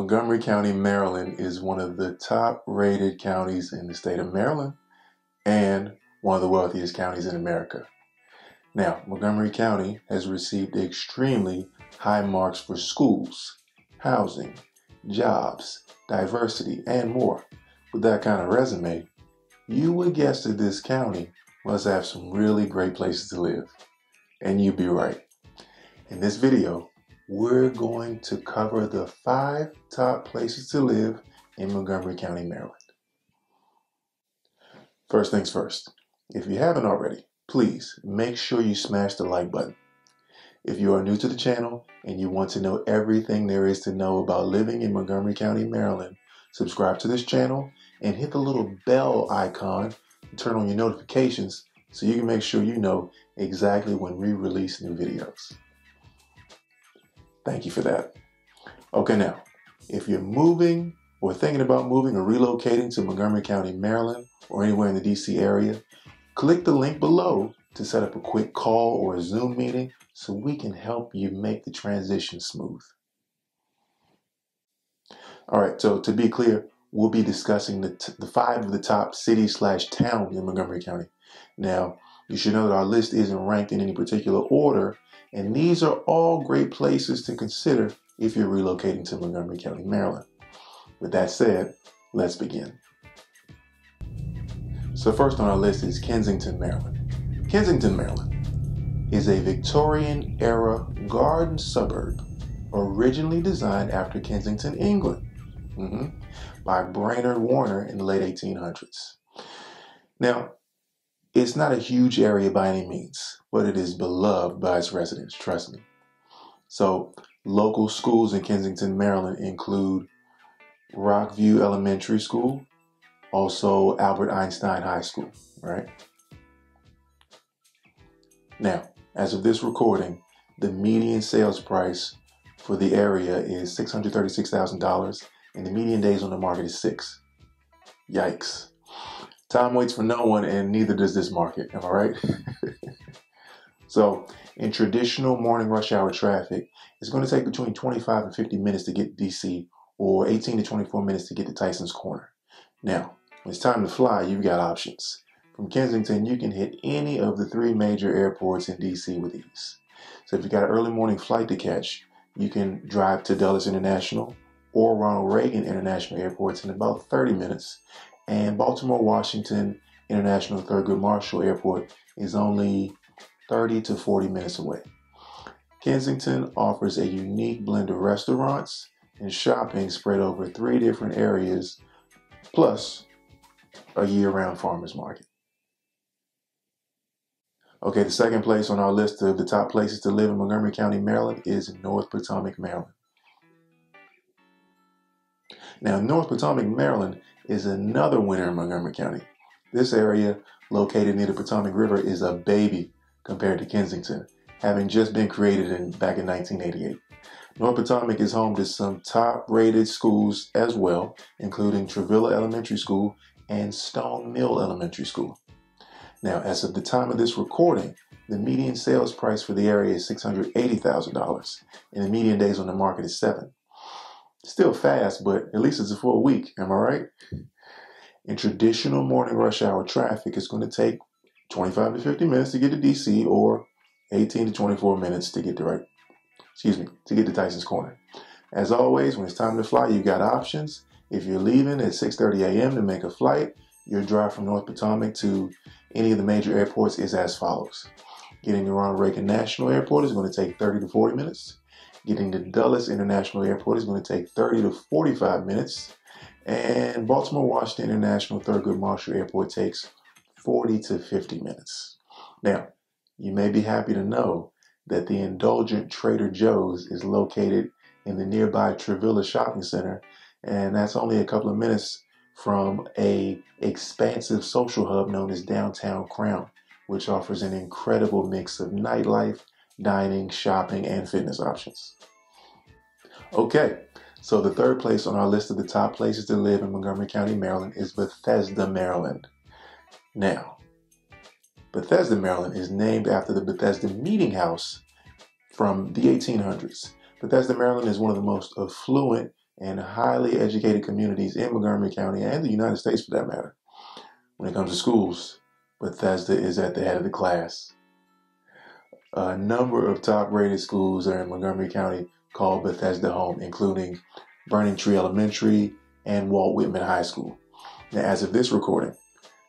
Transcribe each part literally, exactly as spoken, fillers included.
Montgomery County, Maryland is one of the top rated counties in the state of Maryland and one of the wealthiest counties in America. Now, Montgomery County has received extremely high marks for schools, housing, jobs, diversity, and more. With that kind of resume, you would guess that this county must have some really great places to live. And you'd be right. In this video, we're going to cover the five top places to live in Montgomery County, Maryland. First things first, if you haven't already, please make sure you smash the like button. If you are new to the channel and you want to know everything there is to know about living in Montgomery County, Maryland, subscribe to this channel and hit the little bell icon and turn on your notifications so you can make sure you know exactly when we release new videos. Thank you for that. Okay, now, if you're moving or thinking about moving or relocating to Montgomery County, Maryland, or anywhere in the D C area, click the link below to set up a quick call or a Zoom meeting so we can help you make the transition smooth. All right, so to be clear, we'll be discussing the, t the five of the top cities slash towns in Montgomery County. Now, you should know that our list isn't ranked in any particular order, and these are all great places to consider if you're relocating to Montgomery County, Maryland. With that said, let's begin. So first on our list is Kensington, Maryland. Kensington, Maryland is a Victorian-era garden suburb originally designed after Kensington, England, mm-hmm, by Brainerd Warner in the late eighteen hundreds. Now, it's not a huge area by any means, but it is beloved by its residents, trust me. So, local schools in Kensington, Maryland include Rockview Elementary School, also Albert Einstein High School, right? Now, as of this recording, the median sales price for the area is six hundred thirty-six thousand dollars, and the median days on the market is six. Yikes. Time waits for no one, and neither does this market, am I right? So, in traditional morning rush hour traffic, it's going to take between twenty-five and fifty minutes to get to D C, or eighteen to twenty-four minutes to get to Tyson's Corner. Now, when it's time to fly, you've got options. From Kensington, you can hit any of the three major airports in D C with ease. So if you've got an early morning flight to catch, you can drive to Dulles International or Ronald Reagan International Airports in about thirty minutes. And Baltimore Washington International Thurgood Marshall Airport is only thirty to forty minutes away. Kensington offers a unique blend of restaurants and shopping spread over three different areas, plus a year-round farmers market. Okay, the second place on our list of the top places to live in Montgomery County, Maryland is North Potomac, Maryland. Now, North Potomac, Maryland is another winner in Montgomery County. This area, located near the Potomac River, is a baby compared to Kensington, having just been created in, back in nineteen eighty-eight. North Potomac is home to some top-rated schools as well, including Travilla Elementary School and Stone Mill Elementary School. Now, as of the time of this recording, the median sales price for the area is six hundred eighty thousand dollars, and the median days on the market is seven. Still fast, but at least it's a full week, am I right? In traditional morning rush hour traffic, it's going to take twenty-five to fifty minutes to get to D C, or eighteen to twenty-four minutes to get to right, excuse me, to get to Tyson's Corner. As always, when it's time to fly, you've got options. If you're leaving at six thirty a m to make a flight, your drive from North Potomac to any of the major airports is as follows. Getting to Ronald Reagan National Airport is going to take thirty to forty minutes. Getting to Dulles International Airport is going to take thirty to forty-five minutes. And Baltimore Washington International Thurgood Marshall Airport takes forty to fifty minutes. Now, you may be happy to know that the indulgent Trader Joe's is located in the nearby Travilla Shopping Center, and that's only a couple of minutes from an expansive social hub known as Downtown Crown, which offers an incredible mix of nightlife, dining, shopping, and fitness options. Okay, so the third place on our list of the top places to live in Montgomery County, Maryland is Bethesda, Maryland. Now, Bethesda, Maryland is named after the Bethesda Meeting House from the eighteen hundreds. Bethesda, Maryland is one of the most affluent and highly educated communities in Montgomery County and the United States for that matter. When it comes to schools, Bethesda is at the head of the class. A number of top-rated schools are in Montgomery County called Bethesda home, including Burning Tree Elementary and Walt Whitman High School. Now, as of this recording,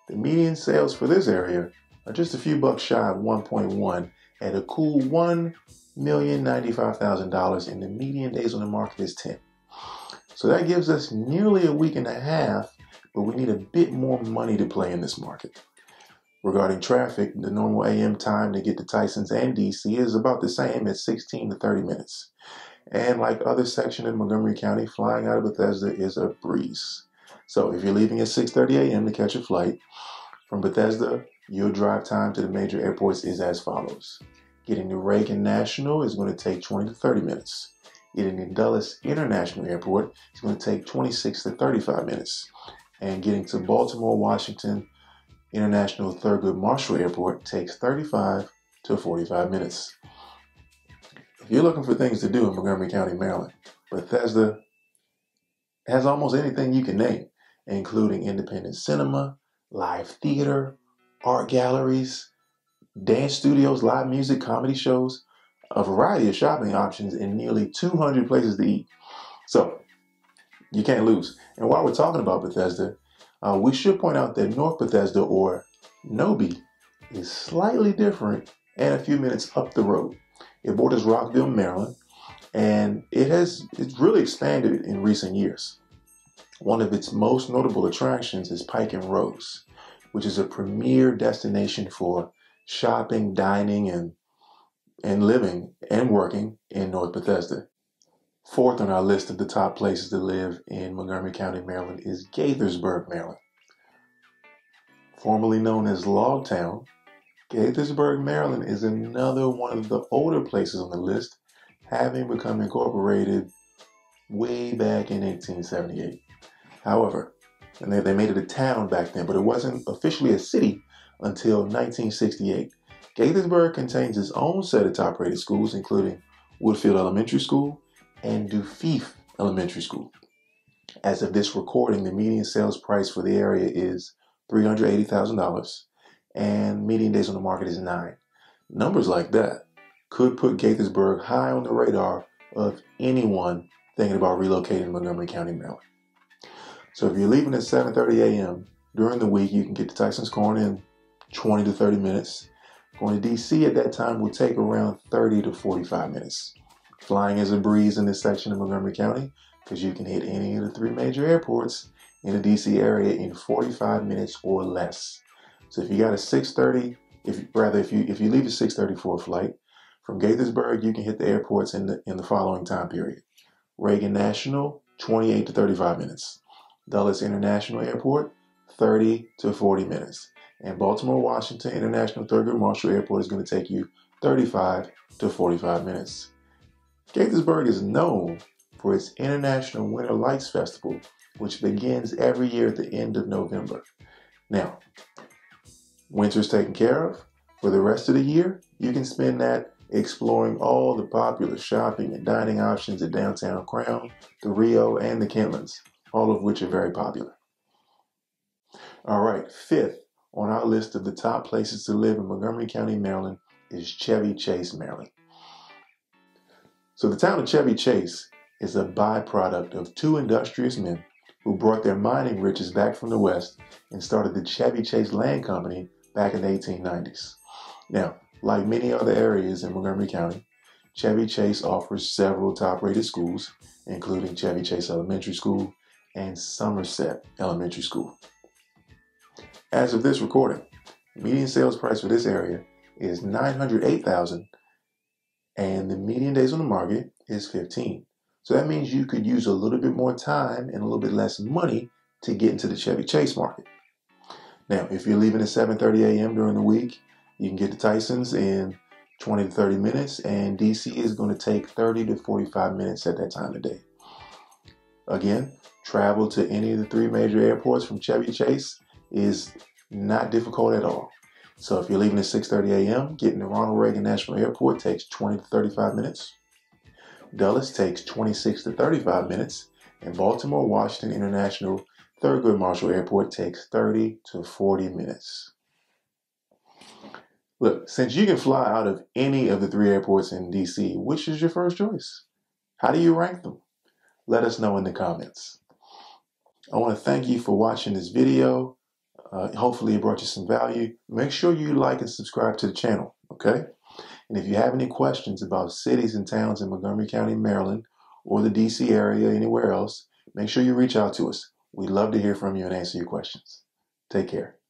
the median sales for this area are just a few bucks shy of one point one at a cool one million ninety-five thousand dollars, and the median days on the market is ten. So that gives us nearly a week and a half, but we need a bit more money to play in this market. Regarding traffic, the normal A M time to get to Tysons and D C is about the same at sixteen to thirty minutes. And like other sections in Montgomery County, flying out of Bethesda is a breeze. So if you're leaving at six thirty a m to catch a flight from Bethesda, your drive time to the major airports is as follows. Getting to Reagan National is going to take twenty to thirty minutes. Getting to Dulles International Airport is going to take twenty-six to thirty-five minutes. And getting to Baltimore Washington International Thurgood Marshall Airport takes thirty-five to forty-five minutes. If you're looking for things to do in Montgomery County, Maryland, Bethesda has almost anything you can name, including independent cinema, live theater, art galleries, dance studios, live music, comedy shows, a variety of shopping options, and nearly two hundred places to eat. So you can't lose. And while we're talking about Bethesda, uh, we should point out that North Bethesda, or N O B I, is slightly different and a few minutes up the road. It borders Rockville, Maryland, and it has it's really expanded in recent years. One of its most notable attractions is Pike and Rose, which is a premier destination for shopping, dining, and and living and working in North Bethesda. Fourth on our list of the top places to live in Montgomery County, Maryland is Gaithersburg, Maryland. Formerly known as Logtown, Gaithersburg, Maryland is another one of the older places on the list, having become incorporated way back in eighteen seventy-eight. However, and they, they made it a town back then, but it wasn't officially a city until nineteen sixty-eight. Gaithersburg contains its own set of top-rated schools, including Woodfield Elementary School and Dufief Elementary School. As of this recording, the median sales price for the area is three hundred eighty thousand dollars, and median days on the market is nine. Numbers like that could put Gaithersburg high on the radar of anyone thinking about relocating to Montgomery County, Maryland. So if you're leaving at seven thirty a m during the week, you can get to Tysons Corner in twenty to thirty minutes. Going to D C at that time will take around thirty to forty-five minutes. Flying is a breeze in this section of Montgomery County because you can hit any of the three major airports in the D C area in forty-five minutes or less. So if you got a six thirty, if rather if you if you leave at six thirty for a flight from Gaithersburg, you can hit the airports in the in the following time period: Reagan National, twenty-eight to thirty-five minutes. Dulles International Airport, thirty to forty minutes. And Baltimore Washington International Thurgood Marshall Airport is going to take you thirty-five to forty-five minutes. Gaithersburg is known for its International Winter Lights Festival, which begins every year at the end of November. Now, winter's taken care of. For the rest of the year, you can spend that exploring all the popular shopping and dining options at Downtown Crown, the Rio, and the Kentlands, all of which are very popular. All right, fifth on our list of the top places to live in Montgomery County, Maryland is Chevy Chase, Maryland. So the town of Chevy Chase is a byproduct of two industrious men who brought their mining riches back from the West and started the Chevy Chase Land Company back in the eighteen nineties. Now, like many other areas in Montgomery County, Chevy Chase offers several top-rated schools, including Chevy Chase Elementary School and Somerset Elementary School. As of this recording, the median sales price for this area is nine hundred eight thousand dollars, and the median days on the market is fifteen. So that means you could use a little bit more time and a little bit less money to get into the Chevy Chase market. Now, if you're leaving at seven thirty a m during the week, you can get to Tysons in twenty to thirty minutes, and D C is going to take thirty to forty-five minutes at that time of day. Again, travel to any of the three major airports from Chevy Chase is not difficult at all. So if you're leaving at six thirty a m, getting to Ronald Reagan National Airport takes twenty to thirty-five minutes. Dulles takes twenty-six to thirty-five minutes, and Baltimore Washington International Thurgood Marshall Airport takes thirty to forty minutes. Look, since you can fly out of any of the three airports in D C, which is your first choice? How do you rank them? Let us know in the comments. I want to thank you for watching this video. Uh, hopefully it brought you some value. Make sure you like and subscribe to the channel, okay? And if you have any questions about cities and towns in Montgomery County, Maryland, or the D C area, anywhere else, make sure you reach out to us. We'd love to hear from you and answer your questions. Take care.